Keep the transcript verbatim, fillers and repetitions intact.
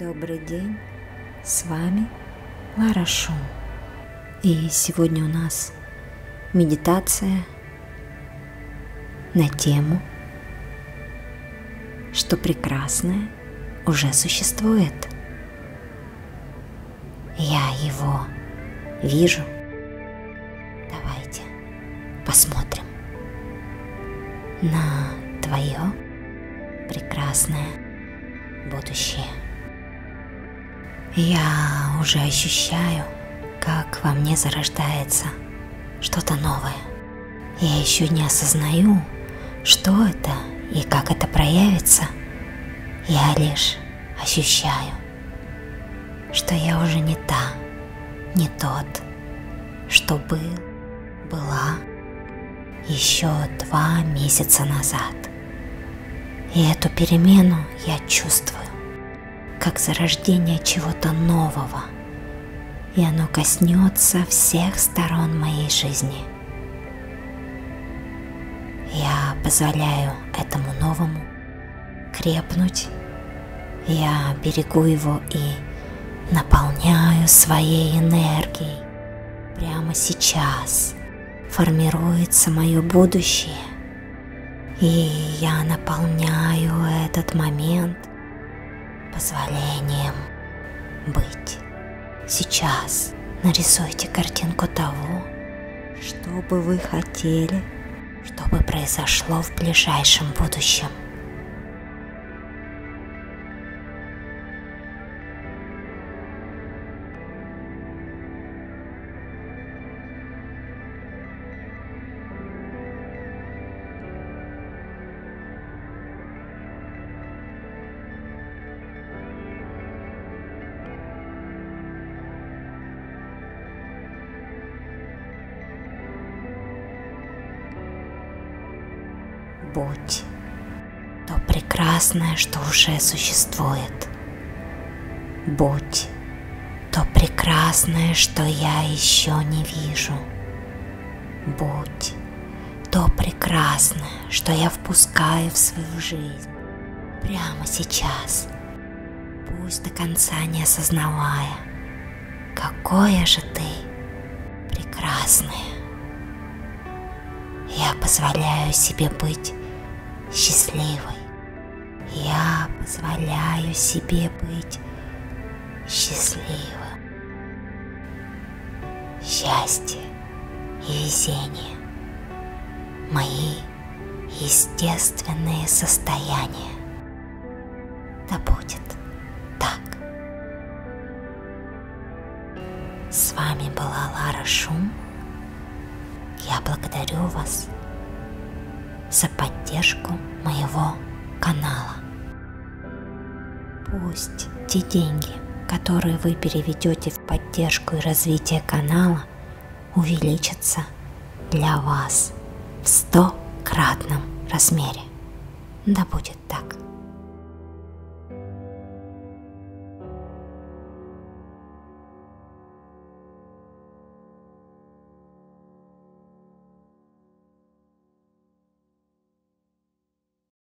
Добрый день, с вами Лара Шум. И сегодня у нас медитация на тему, что прекрасное уже существует. Я его вижу. Давайте посмотрим на твое прекрасное будущее. Я уже ощущаю, как во мне зарождается что-то новое. Я еще не осознаю, что это и как это проявится. Я лишь ощущаю, что я уже не та, не тот, что был, была еще два месяца назад. И эту перемену я чувствую, как зарождение чего-то нового, и оно коснется всех сторон моей жизни. Я позволяю этому новому крепнуть, я берегу его и наполняю своей энергией. Прямо сейчас формируется мое будущее, и я наполняю этот момент позволением быть. Сейчас нарисуйте картинку того, что бы вы хотели, чтобы произошло в ближайшем будущем. Будь то прекрасное, что уже существует. Будь то прекрасное, что я еще не вижу. Будь то прекрасное, что я впускаю в свою жизнь прямо сейчас, пусть до конца не осознавая, какое же ты прекрасное. Я позволяю себе быть счастливой. Я позволяю себе быть счастливым. Счастье и везение – мои естественные состояния. Да будет так. С вами была Лара Шум. Я благодарю вас за поддержку моего канала. Пусть те деньги, которые вы переведете в поддержку и развитие канала, увеличатся для вас в стократном размере. Да будет так.